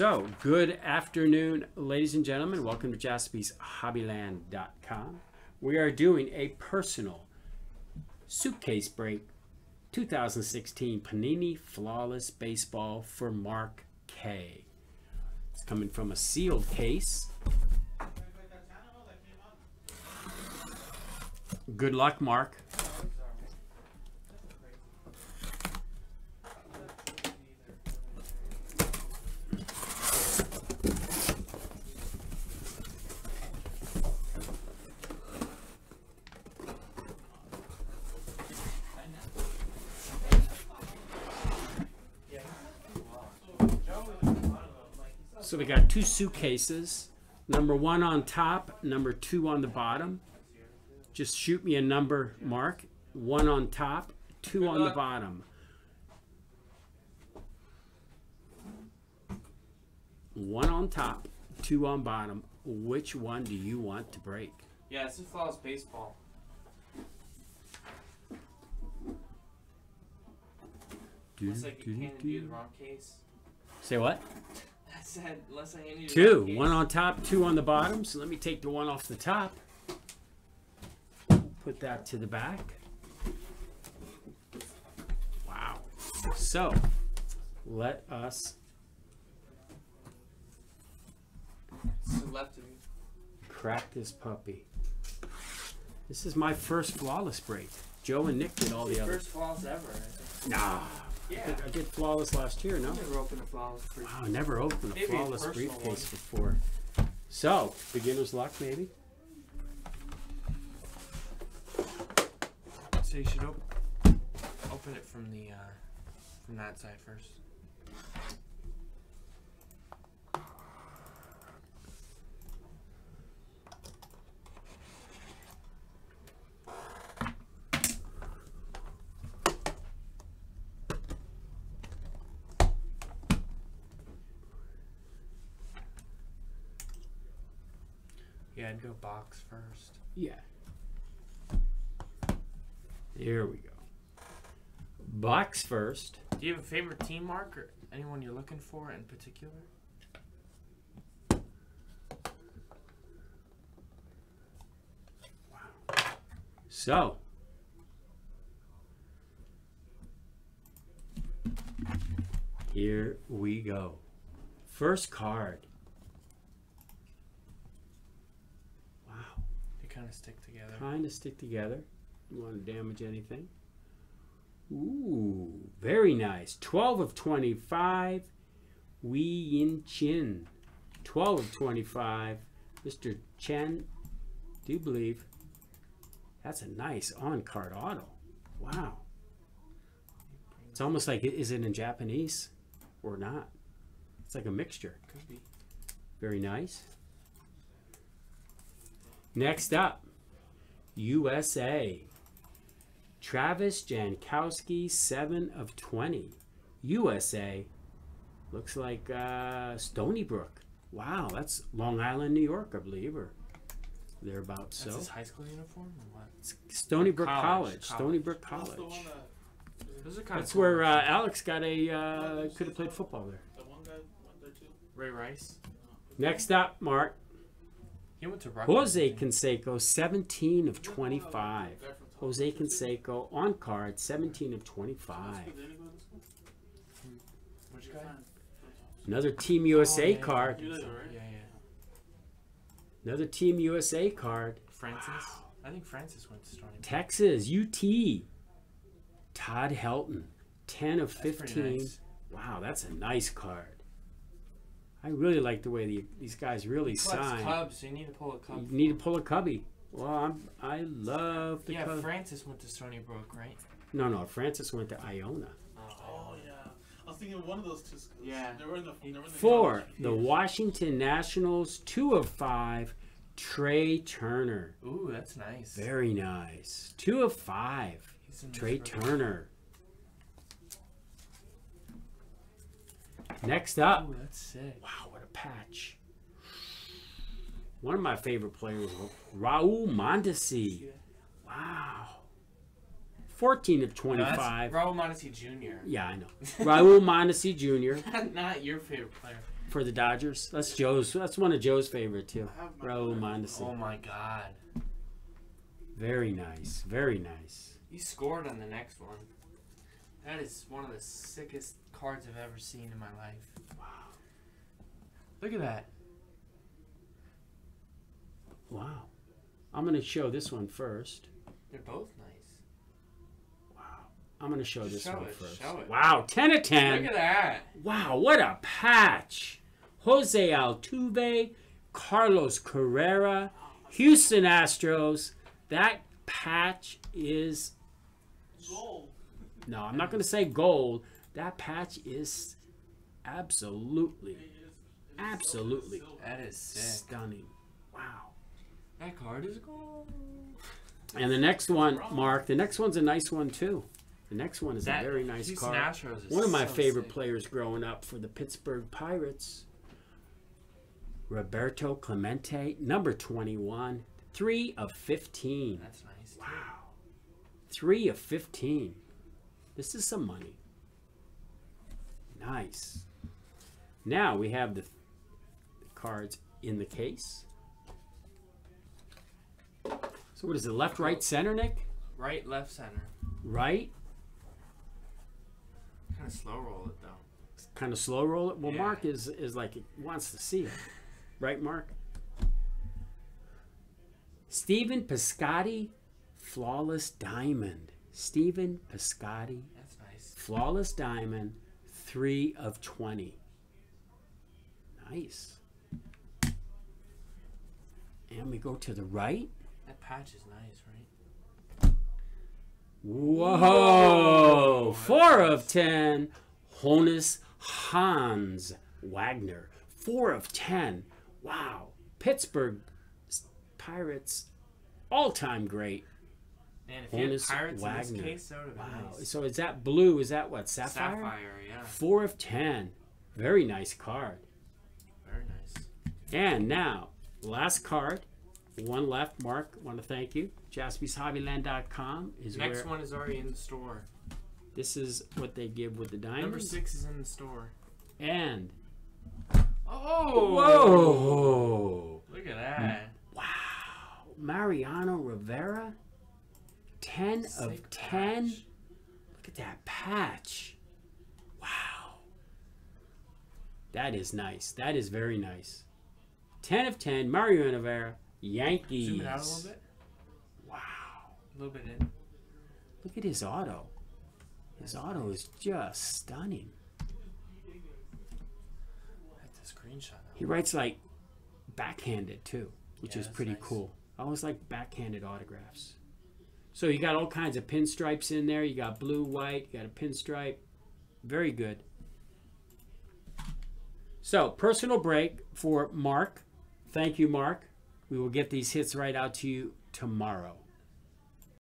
So, good afternoon, ladies and gentlemen. Welcome to Jaspy's Hobbyland.com. We are doing a personal suitcase break 2016 Panini Flawless Baseball for Mark K. It's coming from a sealed case. Good luck, Mark. So we got two suitcases, number one on top, number two on the bottom. Just shoot me a number, Mark. One on top, two on the bottom. One on top, two on bottom. Which one do you want to break? Yeah, this is Flawless Baseball. It's like you can't do the wrong case. Say what? I said, unless I handed you two. One on top, two on the bottom. So let me take the one off the top. Put that to the back. Wow. So let us. It's left of me. Crack this puppy. This is my first flawless break. Joe and Nick did all the others. First flawless ever. Nah. Yeah. I did flawless last year, no? I never opened a flawless briefcase. Wow, never opened a flawless briefcase before. So, beginner's luck, maybe? So you should open it from the from that side first. Yeah, I'd go box first. Yeah. There we go. Box first. Do you have a favorite team, Mark, or anyone you're looking for in particular? Wow. So. Here we go. First card. Kind of stick together. Kind of stick together. You want to damage anything. Ooh, very nice. 12 of 25, Wei Yinchin. 12 of 25, Mr. Chen. Do you believe? That's a nice on-card auto. Wow. It's almost like, is it in Japanese or not? It's like a mixture. Could be. Very nice. Next up, USA. Travis Jankowski, 7 of 20. USA. Looks like Stony Brook. Wow, that's Long Island, New York, I believe, or thereabouts. That's so. His high school uniform or what? Stony Brook College. Stony Brook College. That's cool. Where Alex got a could have played football there. The one guy went there too. Ray Rice. Next up, Mark. Jose Canseco, 17 of 25. Jose Canseco on card, 17 of 25. Another Team USA card. Another Team USA card. Francis. I think Francis went to Stony Brook. Texas, UT. Todd Helton, 10 of 15. Wow, that's a nice card. I really like the way these guys really sign. Cubs, you need to pull a cubby. You need to pull a cubby. Well, I love the cubby. Yeah, Francis went to Stony Brook, right? No, Francis went to Iona. Oh, yeah. I was thinking one of those two schools. Yeah. They were in the Four, the Washington Nationals, 2 of 5, Trey Turner. Ooh, that's nice. Very nice. 2 of 5, Trey Turner. Next up, ooh, that's sick. Wow, what a patch. One of my favorite players, Raul Mondesi. Wow. 14 of 25. No, Raul Mondesi Jr. Yeah, I know. Raul Mondesi Jr. Not your favorite player. for the Dodgers. That's Joe's. That's one of Joe's favorite too. Raul Mondesi. Oh my God. Very nice. Very nice. You scored on the next one. That is one of the sickest cards I've ever seen in my life. Wow. Look at that. Wow. I'm going to show this one first. They're both nice. Wow. I'm going to show this one first. Show it. Wow. 10 of 10. Look at that. Wow. What a patch. Jose Altuve, Carlos Carrera, Houston Astros. That patch is gold. No, I'm not going to say gold. That patch is absolutely that is sick. Stunning. Wow. That card is gold. And the next one, Mark, the next one's a nice one too. The next one is that, a very nice card. One of my favorite players growing up for the Pittsburgh Pirates, Roberto Clemente, number 21. 3 of 15. That's nice. Wow. 3 of 15. This is some money. Nice. Now we have the cards in the case. So what is it? Left, right, center, Nick? Right, left, center. Right. Kind of slow roll it though. Kind of slow roll it. Well, yeah. Mark is like it wants to see it, right, Mark? Steven Piscotty, Flawless Diamond. Steven Piscotty. That's nice. Flawless Diamond, 3 of 20. Nice. And we go to the right. That patch is nice, right? Whoa! 4 of 10. Honus Wagner. 4 of 10. Wow. Pittsburgh Pirates, all-time great. Man, if you had Pirates in this case, that would have been nice. Wow. So is that blue? Is that what? Sapphire? Sapphire, yeah. 4 of 10. Very nice card. Very nice. And now, last card. One left. Mark, want to thank you. Jaspy's Hobbyland.com is where... Next one is already in the store. This is what they give with the diamonds. Number 6 is in the store. And... Oh! Whoa! Look at that. Wow. Mariano Rivera, 10 of 10. Look at that patch. Wow. That is nice. That is very nice. 10 of 10, Mariano Rivera, Yankees. Zoom it out a little bit. Wow. A little bit in. Look at his auto. His auto is just stunning. That's a screenshot. He writes like backhanded too, which is pretty cool. I always like backhanded autographs. So you got all kinds of pinstripes in there. You got blue, white, you got a pinstripe. Very good. So personal break for Mark. Thank you, Mark. We will get these hits right out to you tomorrow.